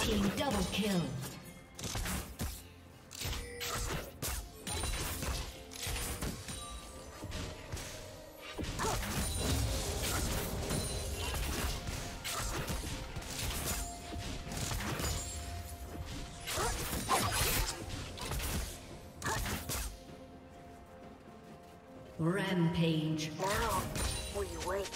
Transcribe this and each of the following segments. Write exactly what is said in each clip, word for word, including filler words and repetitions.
Team double kill. Rampage. Now we wait.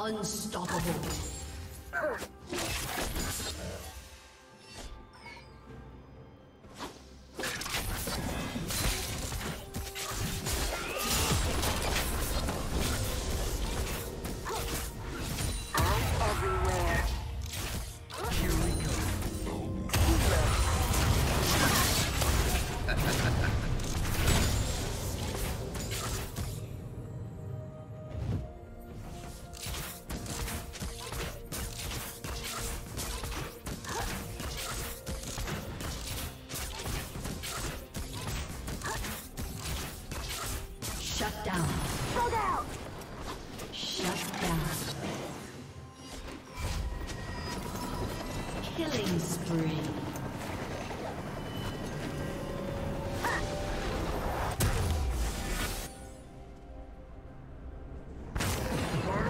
Unstoppable. Killing spree. Where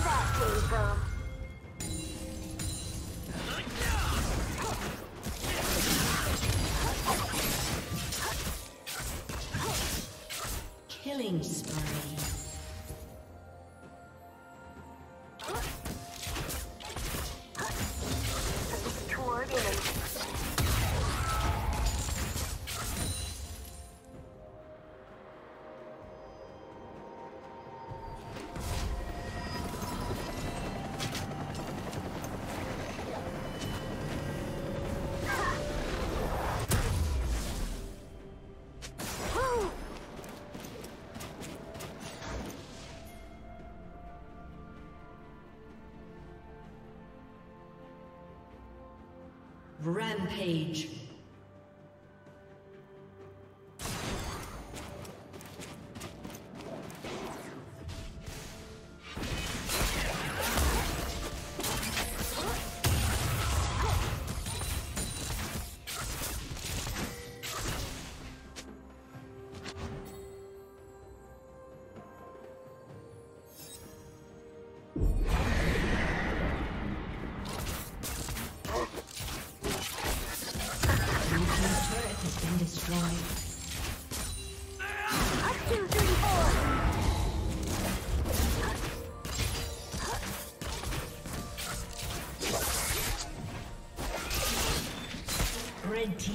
that came from. Rampage. Red team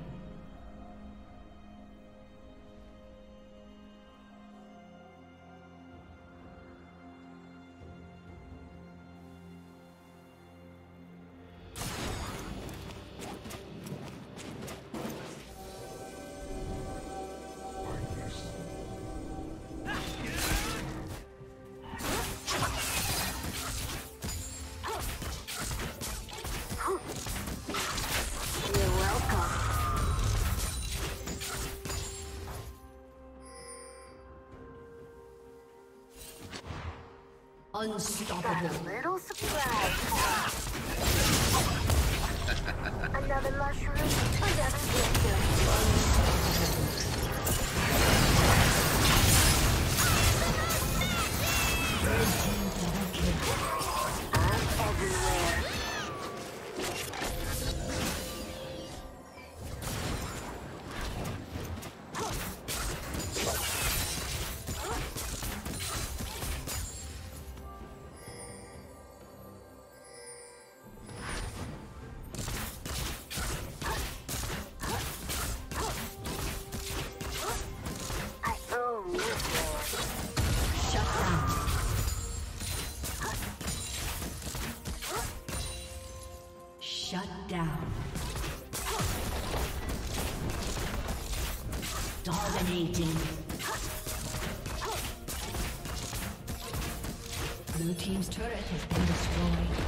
Unstoppable. Got a little surprise. Another mushroom. Another victim. Unstoppable. Red team double kill. I'm everywhere. Shut down. Dominating. Blue team's turret has been destroyed.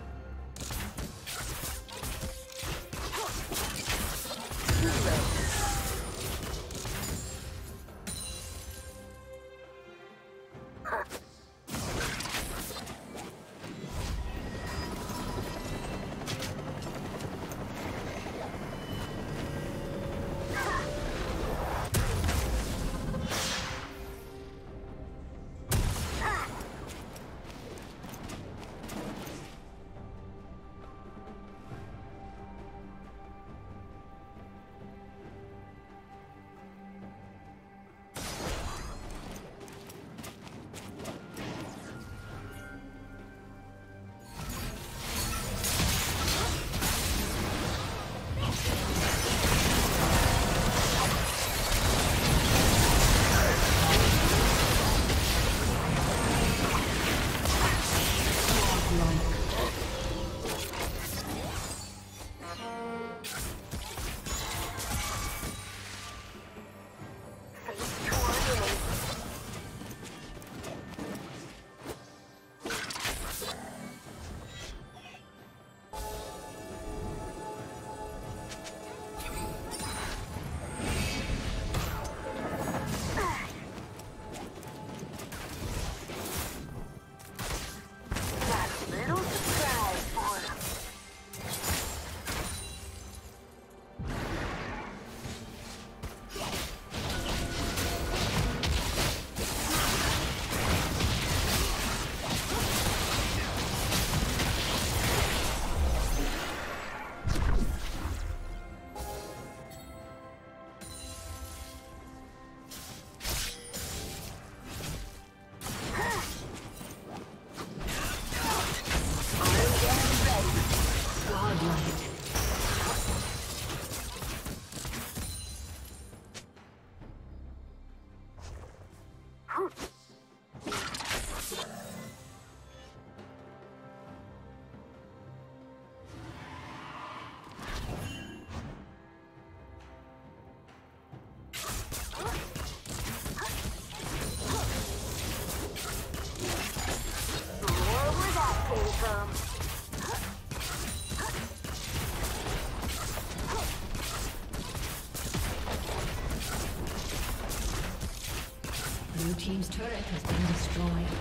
Blue team's turret has been destroyed.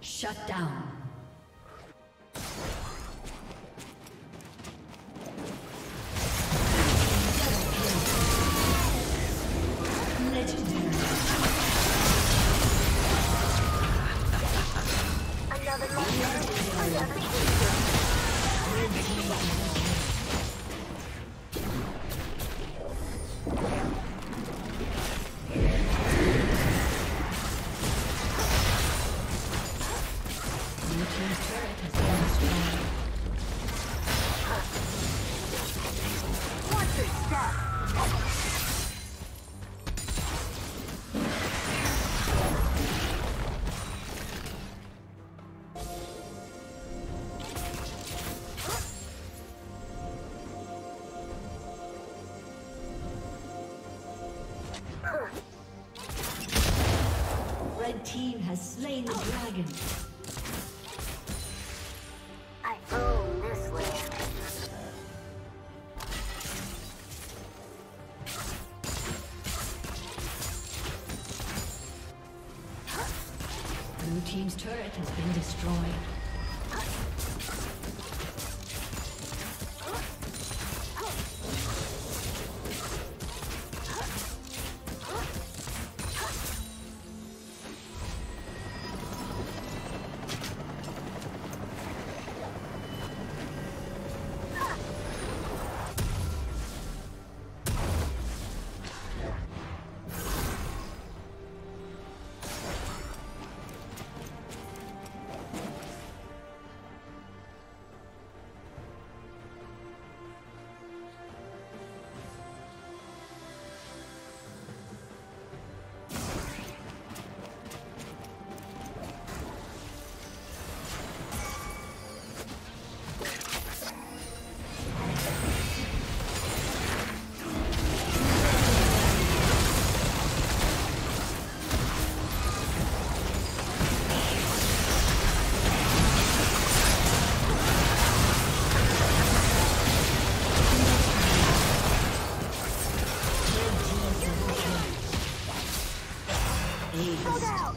Shut down. Red team has slain the dragon. I own this land. Blue team's turret has been destroyed. Hold out!